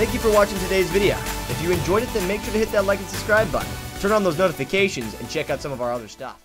Thank you for watching today's video. If you enjoyed it, then make sure to hit that like and subscribe button. Turn on those notifications and check out some of our other stuff.